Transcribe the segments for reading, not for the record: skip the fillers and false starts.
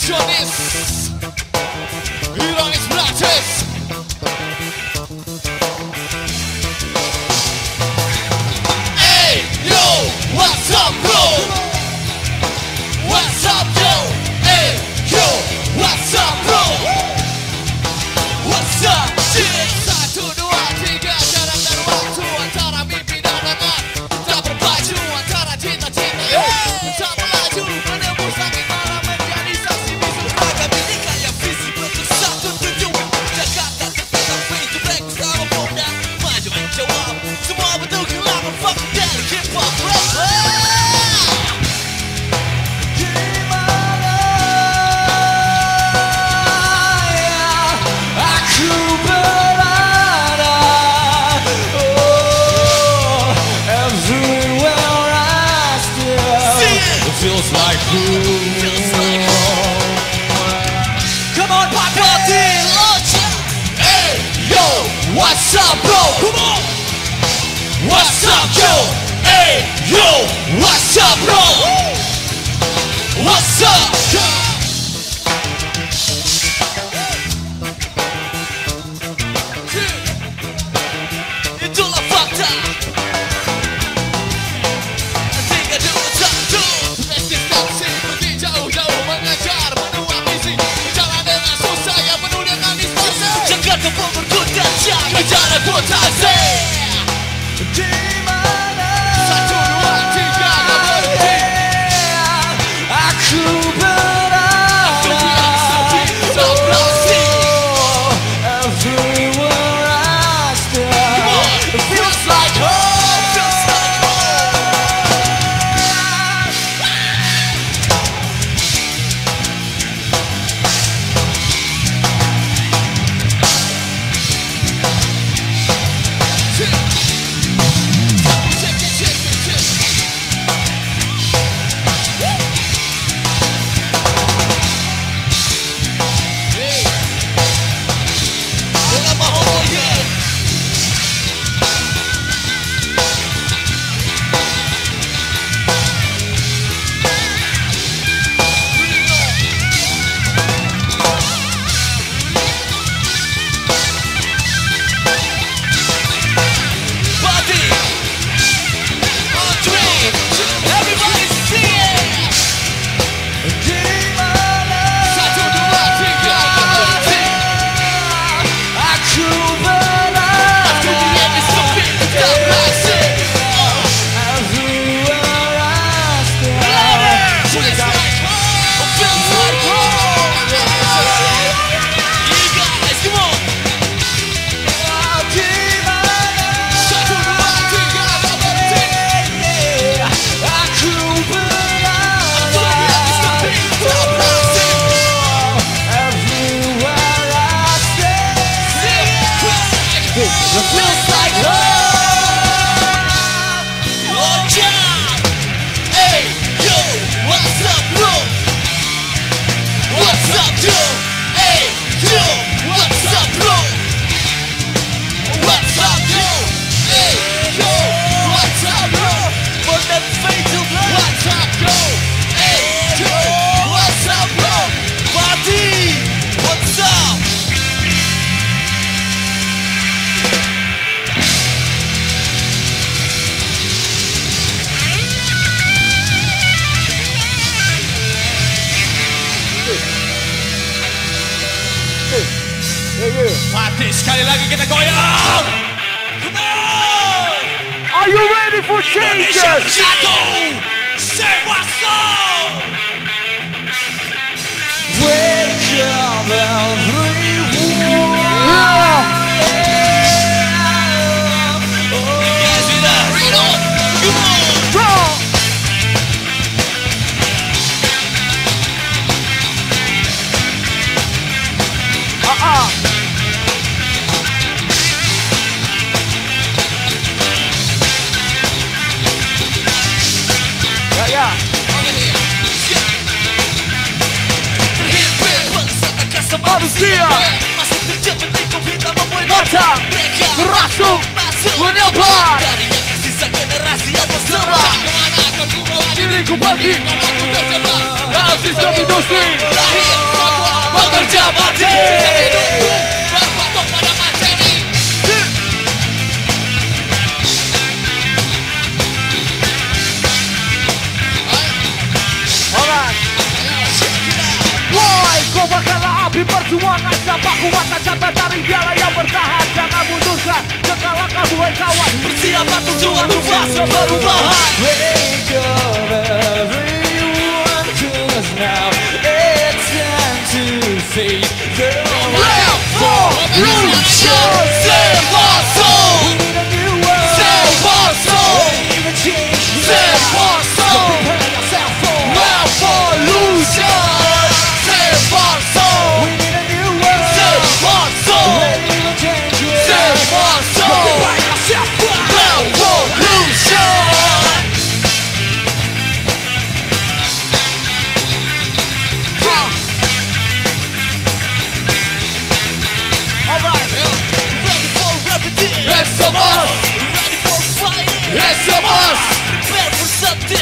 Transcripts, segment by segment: tradisiones, ironis Braces. Hey yo, what's up bro? What's up yo? Hey yo, what's up bro? What's up shit? 1, 2, 3 jarak dan waktu antara mimpi dan angan tak berpacu antara cinta-cinta tak melaju menembus langit malam menjadi saksi bisu agak ini kayak visi bentuk 1 tujuan Jakarta tentang Fade To Black bersama Bondan maju menjawab semua betul gelap fuck that hip hop rap. Feels like come on, pop out in lunch. Hey, yo, what's up, bro? Come on. What's up, yo? Hey, yo, what's up, bro? What's up, yo? Itulah fakta. Tiga dua satu. Bicara kota dimana 1, 2, 3 berhenti. Aku berada everywhere I stand. Feels like feels like love. Oh yeah. Hey yo, what's up bro? What's up yo? Hey yo, what's up bro? What's up yo? Hey yo, what's up bro? Bondan Fade To Black. What's up yo? Hey yo, what's up bro? Party. What's up? Mati, sekali lagi kita goyang. Come on. Are you ready for changes? Satu, say what's up. Wake up everyone. You guys do that. Read on. Come on. Manusia masih terjepit di kubita membuat mata mereka merasuk menyebar dari yang sisa generasi yang terserah. diriku bagi dalam sistem industri bekerja mati. Woi, kau bakalah abis perjuangan, siapa kuat tak dari dialah yang bertahan. Jangan mundur, jangan langkah buat kawan. Persiapan tujuan lupa seperubahan. Wake up everyone, cause now it's time to see the world for revolution. Save our soul, save our soul, save our soul. Now for illusion.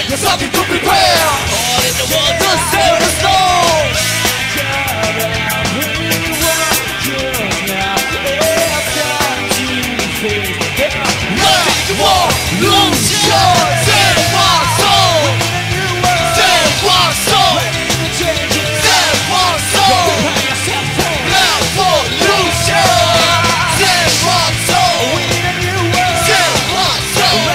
There's something to prepare. All in the world to save us all. Nothing more, lose your. Save our soul, save our soul, save our soul. Now for illusion. Save our soul, save our soul, save our soul.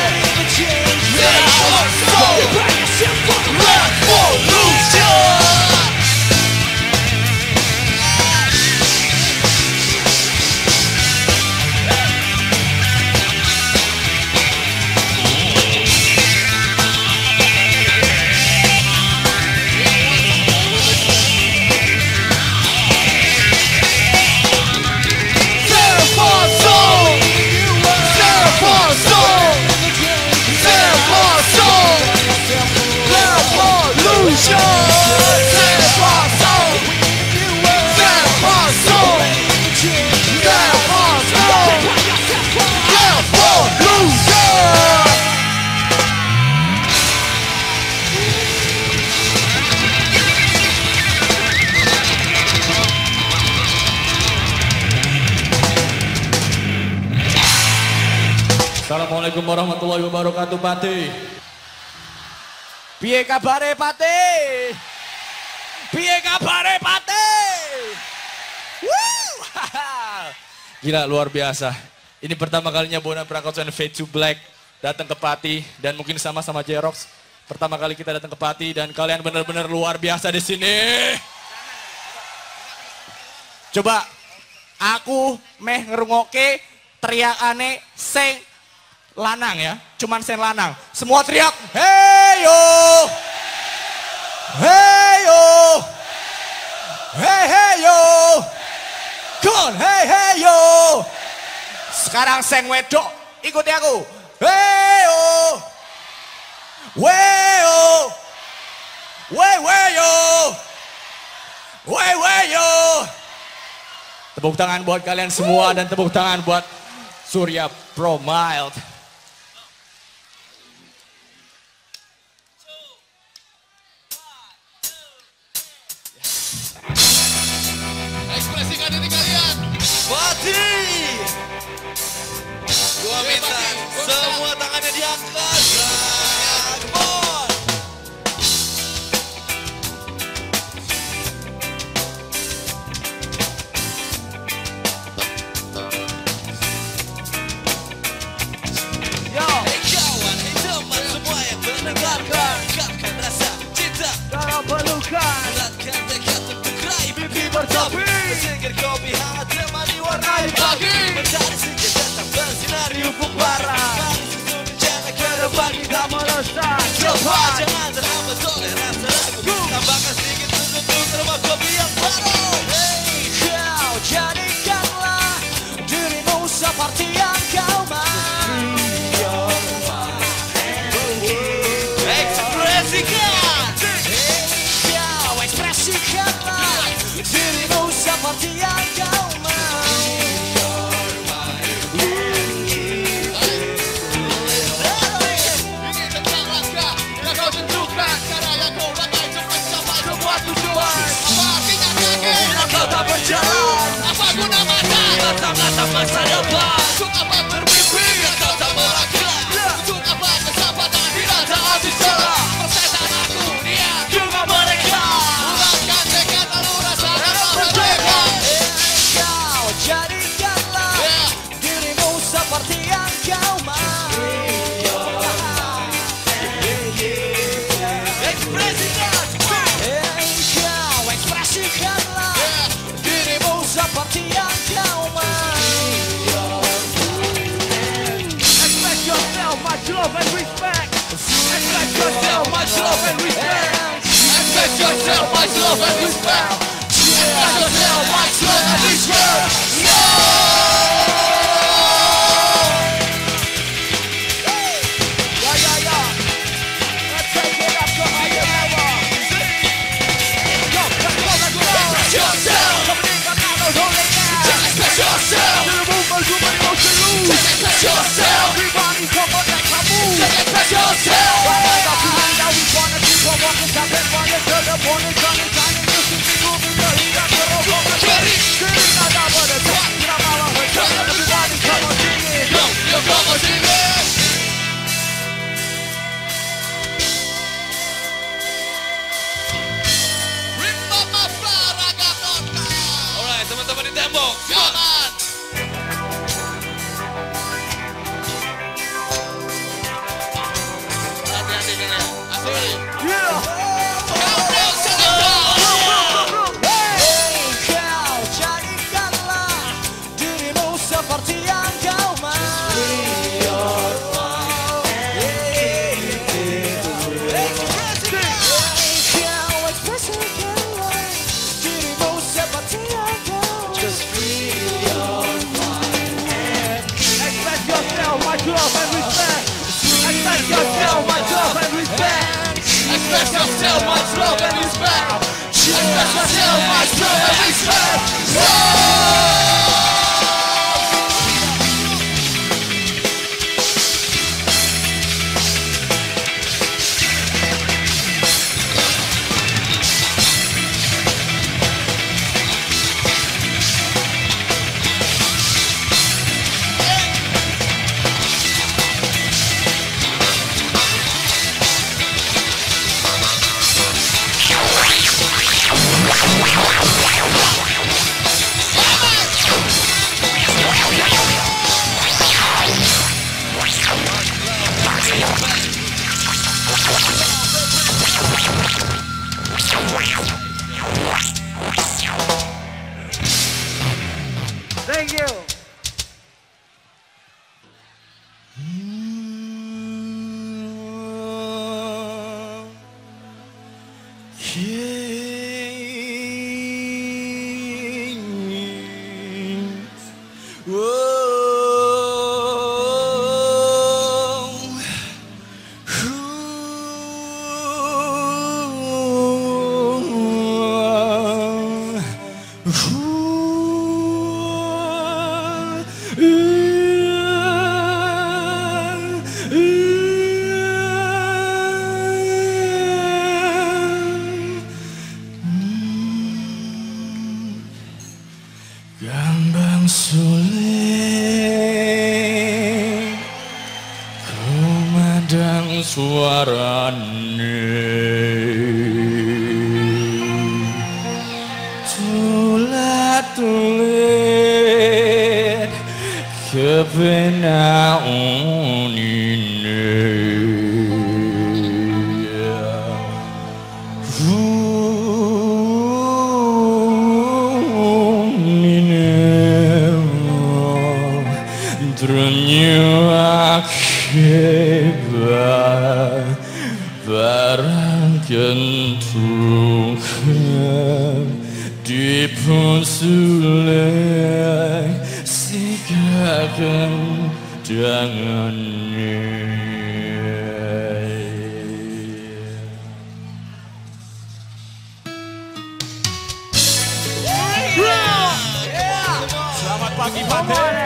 Assalamualaikum warahmatullahi wabarakatuh, Pati. Piye kabare, Pati? Piye kabare, Pati? Woo! Gila, luar biasa. Ini pertama kalinya Bondan Fade To Black datang ke Pati, dan mungkin sama-sama Jerox. Pertama kali kita datang ke Pati, dan kalian benar-benar luar biasa di sini. Coba aku meh ngerungoke teriakane sing lanang ya, cuman sen lanang. Semua teriak, hey yo, hey yo, hey hey yo, come on, hey hey yo. Sekarang seng wedok, ikuti aku, hey yo, wey yo, wey wey yo, wey wey yo. Tepuk tangan buat kalian semua dan tepuk tangan buat Surya Pro Mild. Ekspresikan diri kalian. Pati. Gua minta semua tangannya diangkat. Yo. Hey kawan, hey teman semua yang mendengarkan, ungkapkan rasa cinta dalam pelukan. Bulatkan dekat untuk raih mimpi bertopi. Singkir kopi hangat temani warnai pagi. Mencari sikit tetap bersinar di ufuk barat. Mari susu bicara ke depan kita melesat cepat. Jangan terlambat oleh rasa ragu. Tambahkan sedikit untuk terima kopi yang baru. Hey kau, jadikanlah dirimu seperti yang kau mau. Dirimu seperti yang kau mau. jalan, apa guna mata, mata masa depan. Untuk apa bermimpi atau tak melakukan, untuk apa kesempatan bila tak habis jalan. Persetan aku dia cuma mereka, ulangkan dekat lalu rasakan merdeka. Kau jadikanlah dirimu seperti yang kau mau. Much love and respect. Much love and respect. No. Let's take it up to higher level. Yo, let's go, let's go. Express yourself. Express yourself. Just express yourself. Everybody come on, like kamu. Just express yourself. Alright, teman-teman di tembok, selamat. Hati-hati kena, asli. Express yourself, much love and respect. Express yourself, much love and respect. Thank you. Gambang sulit kumandang suaranya, tulat-tulit kebenaun ini. Hebat barang kentukan di punsulah sikakan tangannya. Selamat pagi Paten.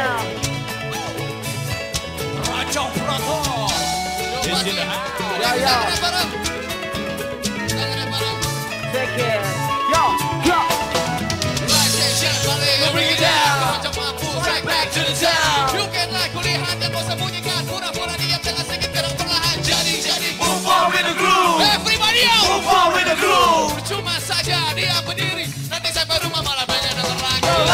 Jom Prato, disini. Ya. Tangan bareng. Take it. Yo.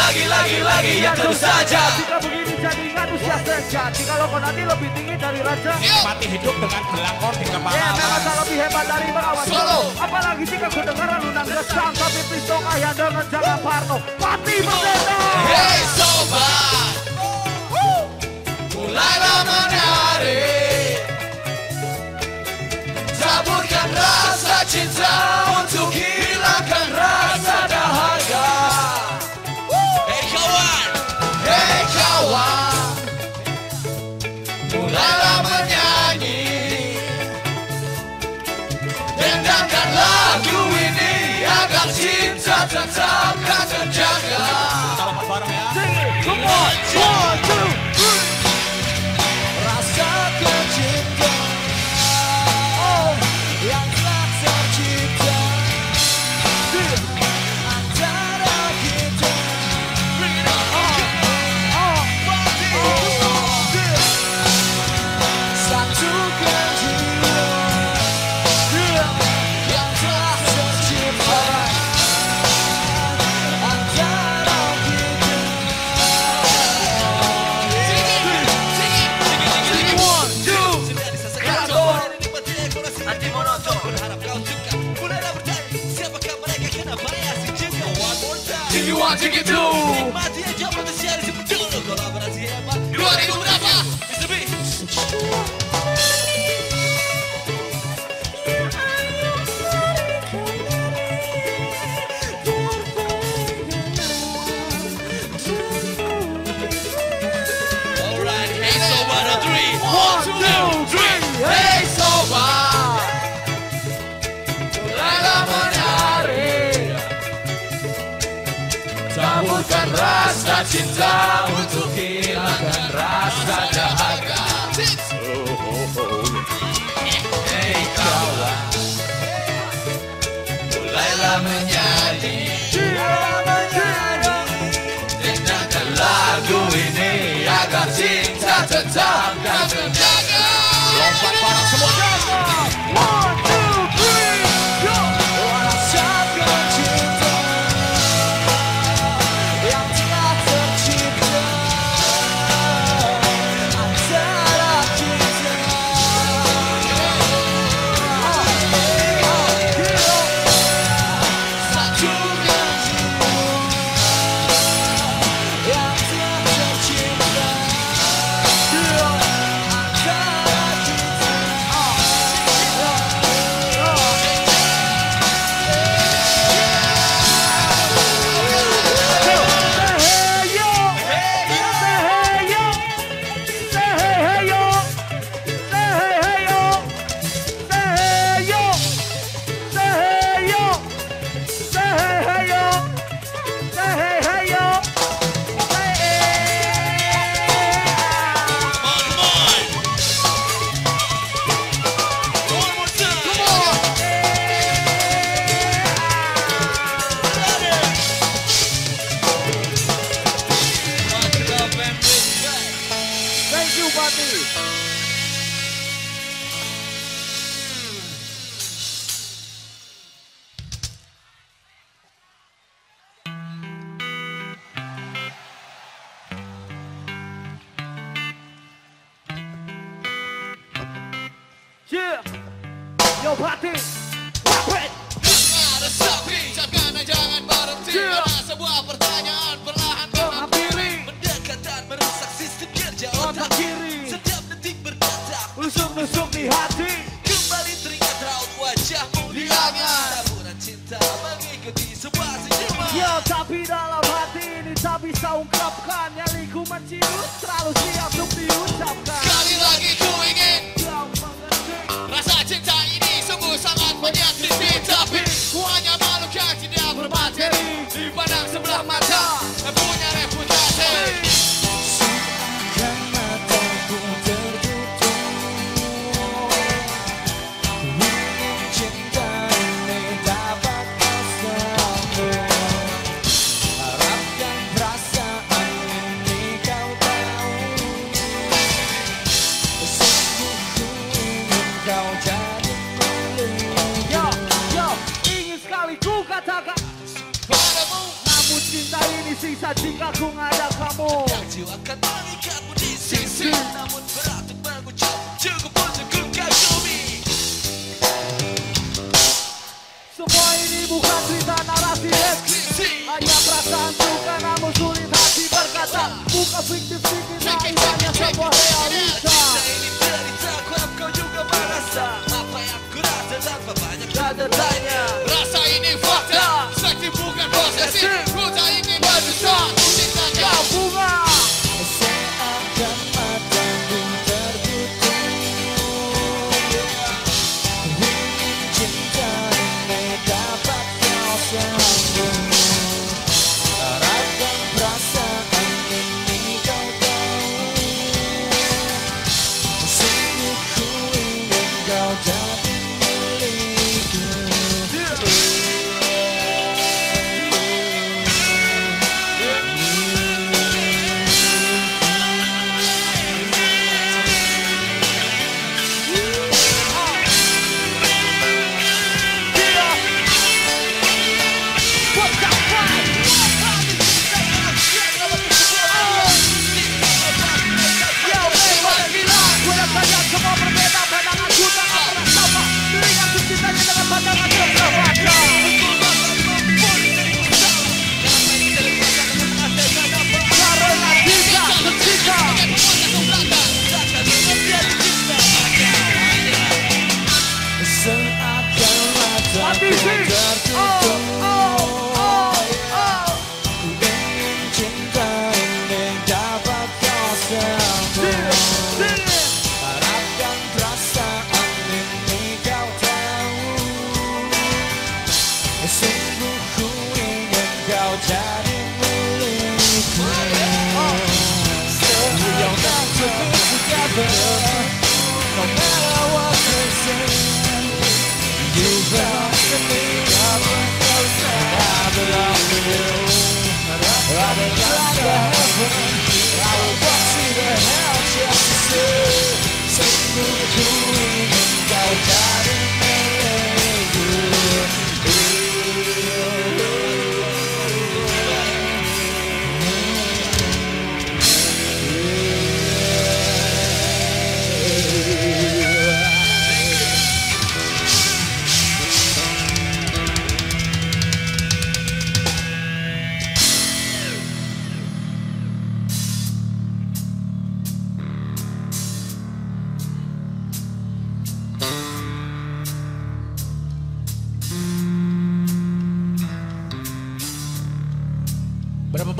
lagi yang terus saja. Jika begini jadi manusia sejati, kalau kau nanti lebih tinggi dari raja. Mati hidup dengan gelakor di kepala. Ya memang tak lebih hebat dari berawat solo. Apalagi jika ku dengar alunan resang, tapi pisong ayah dengan jangan parno. Mati berdena. Hei sobat, mulailah menari, caburkan rasa cinta untuk hilangkan rasa dahaga. Hei kawan, mulailah menyanyi, dendamkan lagu ini agar cinta tetap terjaga. Rasa kecintaan Ticket 2 mati aja potensial seperti dulu kolaborasi hebat 2000 berapa Mr. B. Alright, hey sobat on 3 1 2 3. Hey sobat, caburkan rasa cinta untuk hilangkan rasa dahaga. Hei kawan, mulailah menyanyi, dengarkan lagu ini agar cinta tetap terjaga. Lompat bareng semuanya. 1, 2, 3, go! Namun cinta ini di sisa jika ku nggak ada kamu. Takdir akan mengikatmu di sisi, namun berat untuk berucap cukup untuk ku kagumi. Semua ini bukan cerita narasi eksklusif, hanya perasaan suka namun sulit hati berkata. Bukan fiktif-fiktif naikannya sebuah realita. Ini cerita ku harap kau juga merasa apa yang aku rasa tanpa banyak tanda tanya. Rasa ini fakta, seksi bukan prosesif.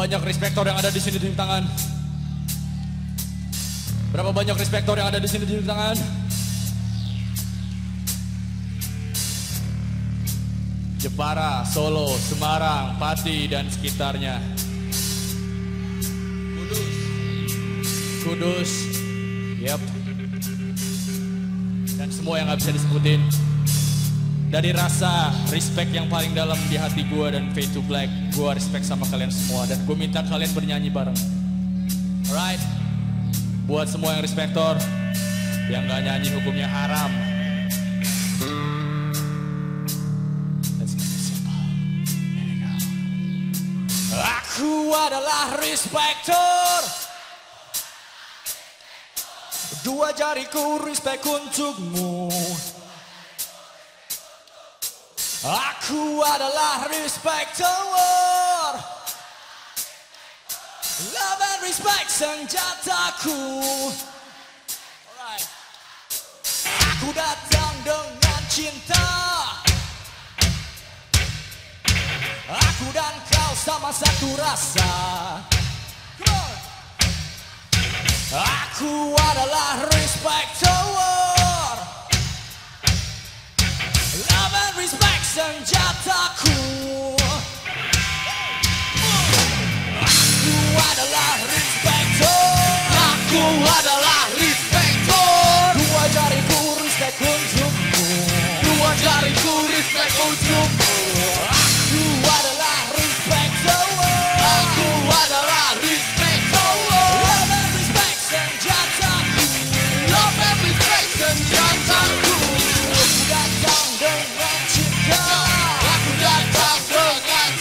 Banyak respektor yang ada di sini tunjuk tangan. Berapa banyak respektor yang ada di sini tunjuk tangan? Jepara, Solo, Semarang, Pati dan sekitarnya. Kudus. Kudus. Yep. Dan semua yang gak bisa disebutin. Dari rasa respect yang paling dalam di hati gue dan Fade to Black, gue respect sama kalian semua dan gue minta kalian bernyanyi bareng. Alright, buat semua yang respektor, yang gak nyanyi hukumnya haram. Let's make it simple. Here we go. Aku adalah respektor. Dua jariku respect untukmu. Aku adalah respektor. Love and respect senjataku. Alright. Aku datang dengan cinta. Aku dan kau sama satu rasa. Aku adalah respektor. Love and respect senjataku. Aku adalah respektor. Aku adalah respektor. Dua jariku respect untukmu. Dua jariku respect untukmu. Aku adalah respektor. Aku adalah respektor. Love and respect senjataku. Love and respect senjataku. Aku datang dengan cinta. Aku datang dengan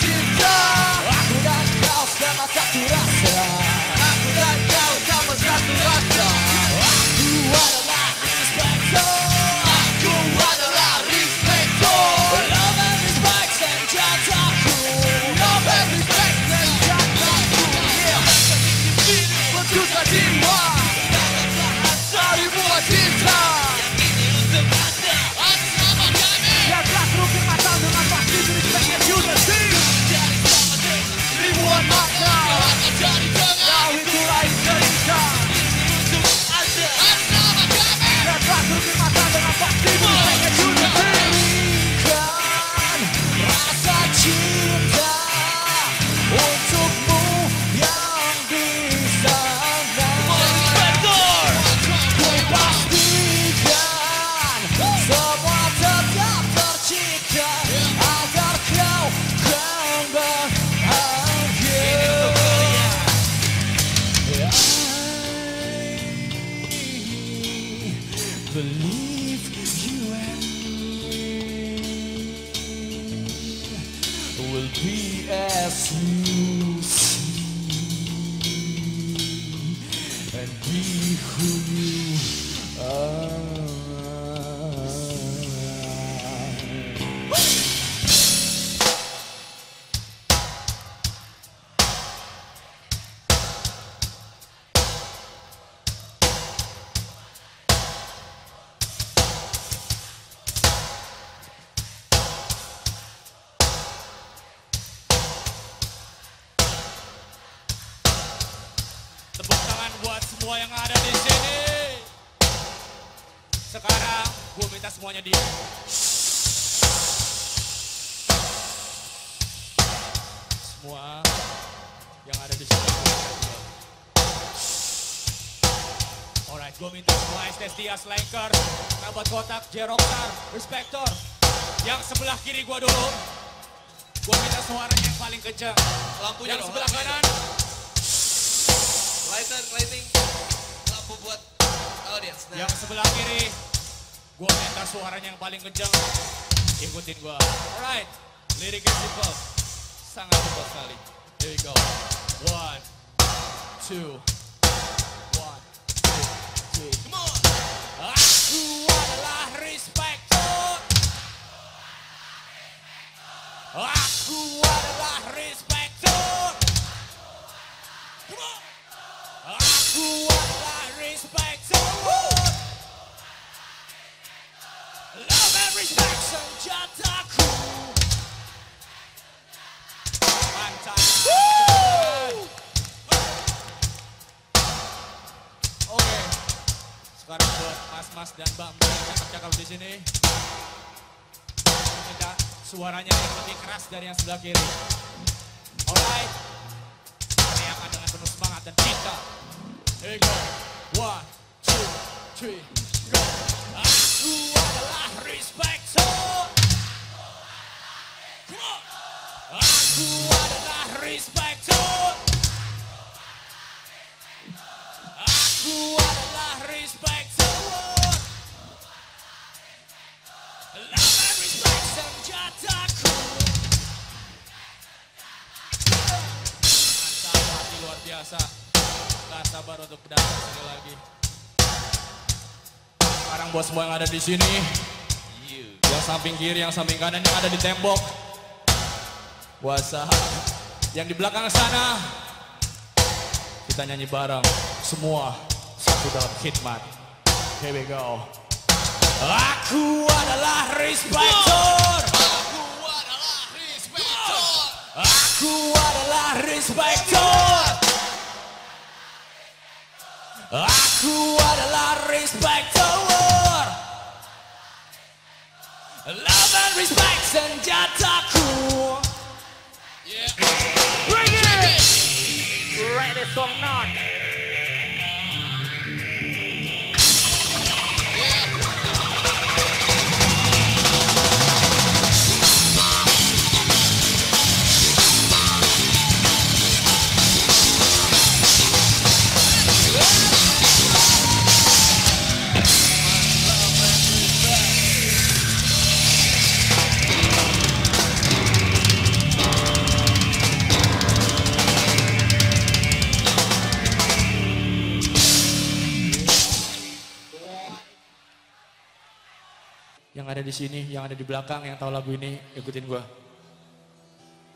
believe you and me will be as you see and be who you buat semua yang ada di sini. Sekarang gue minta semuanya diam. Semua yang ada di sini. Alright, gue minta semua STSDA Slanker, Rabat Kotak, Jeroxar, Respector. Yang sebelah kiri gue dulu. Gue minta suaranya yang paling kencang. Lampunya yang sebelah kanan. Lighting, lampu buat audience. Nah. Yang sebelah kiri, gue minta suaranya yang paling kencang. Ikutin gue. Alright, liriknya simple, sangat simple sekali. Here we go. 1, 2, 1, 2, 3. Come on. Aku adalah Respector. Aku adalah Respector. Come on. Aku adalah Respector. Love and respect senjataku. Mantap. Oke, sekarang buat mas-mas dan mbak-mbak yang cakep-cakep di sini, minta suaranya yang lebih keras dari yang sebelah kiri. Alright, teriakan dengan penuh semangat dan cinta. Here we go. 1, 2, 3, go. Aku adalah Respector. Come on. Aku adalah Respector. Aku adalah Respector. Love and respect senjataku. Mantap, hati luar biasa. Gak sabar untuk datang sekali lagi. Sekarang buat semua yang ada di sini, yang samping kiri, yang samping kanan, yang ada di tembok, WhatsApp, yang di belakang sana, kita nyanyi bareng, semua satu dalam khidmat. Here we go. Aku adalah Respector. Aku adalah Respector. Aku adalah Respector. Aku adalah Respector. Love and respect senjataku. Yeah. Bring it in. Ready song now. Yang ada di sini, yang ada di belakang, yang tahu lagu ini, ikutin gua.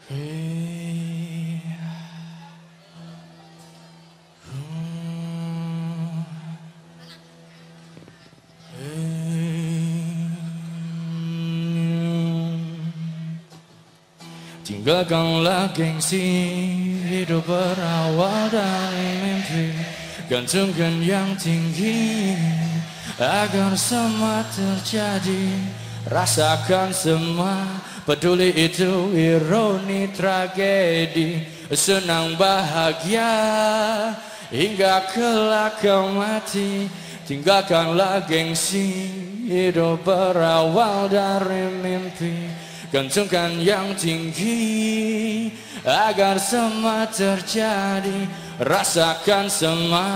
Hey, tinggalkanlah gengsi, hidup berawal dari mimpi, gantungkan yang tinggi. Agar semua terjadi, rasakan semua, peduli itu ironi tragedi, senang bahagia hingga kelak kau mati. Tinggalkanlah gengsi, hidup berawal dari mimpi, kencangkan yang tinggi agar semua terjadi. Rasakan semua,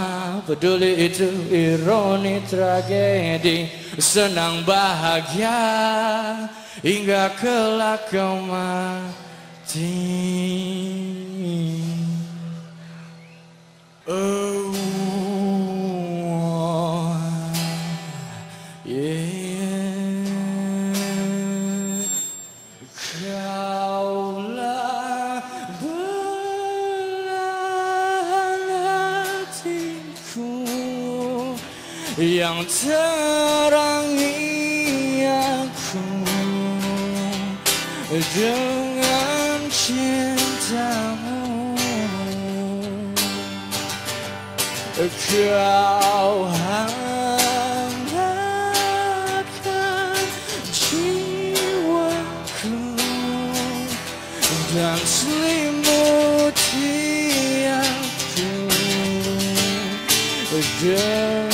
peduli itu ironi tragedi. Senang bahagia hingga kelak kau mati. Oh, yeah. Kaulah belahan hatiku yang terangi aku dengan cintamu. Kau hangatkan jiwaku dan selimuti aku dengan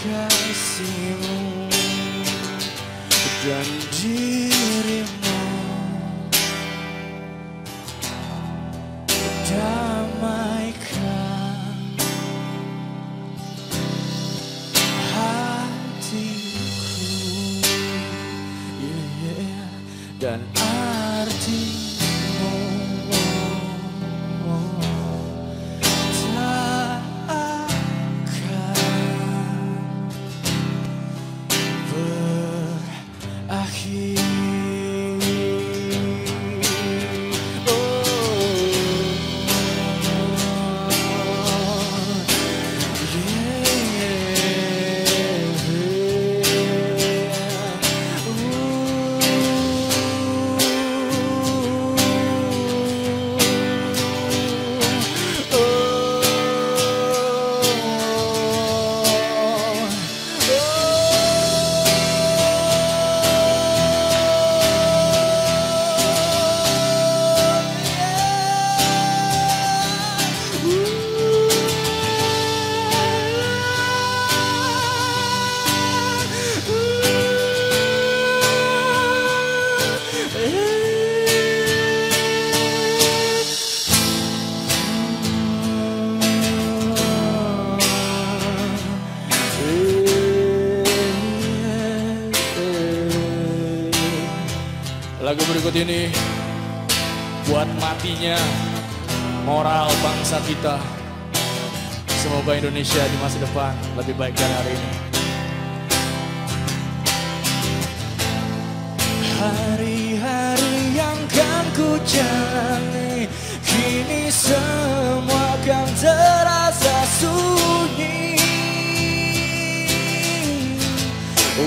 kasihmu dan dirimu damaikan. Dan artimu tak akan berakhir. Lagu berikut ini buat matinya moral bangsa kita. Semoga Indonesia di masa depan lebih baik dari hari ini. Hari-hari yang kan ku jalani kini semua kan terasa sunyi.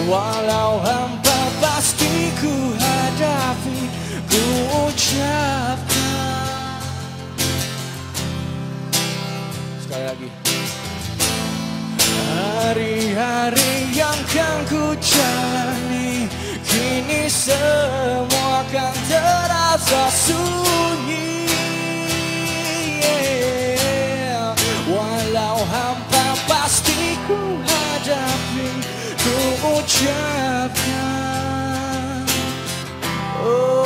Walau hampa pasti ku hadapi, ku ucapkan sekali lagi. Hari-hari yang kan ku jalani kini semua kan terasa sunyi. Walau hampa pasti ku hadapi, ku ucapkan. Oh, oh,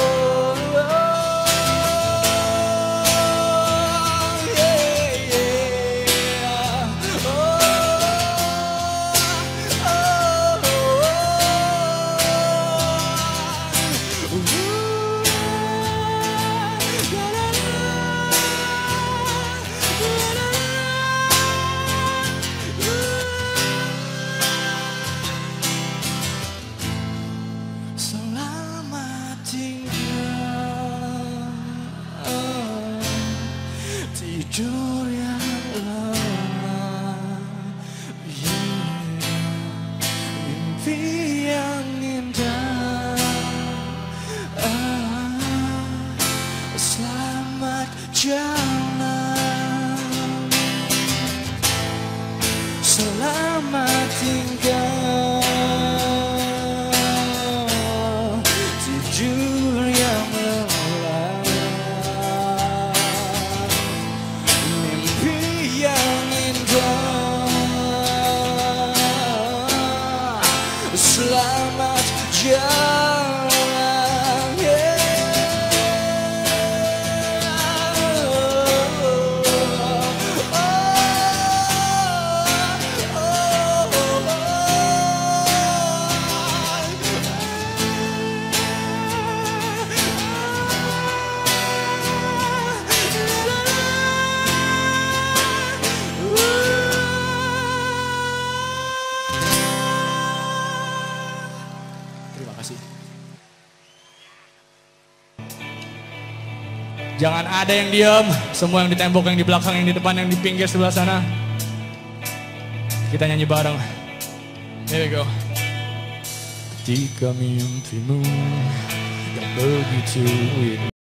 yeah, yeah. Oh, oh, oh. Tidur yang lama, mimpi yang indah, selamat jalan, selamat tinggal, tidur yang lama. Selamat jalan. Jangan ada yang diem. Semua yang di tembok, yang di belakang, yang di depan, yang di pinggir sebelah sana. Kita nyanyi bareng. Here we go. Jika mimpimu yang begitu indah.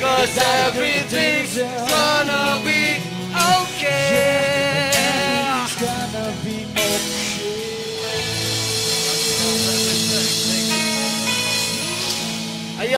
Cause everything's gonna be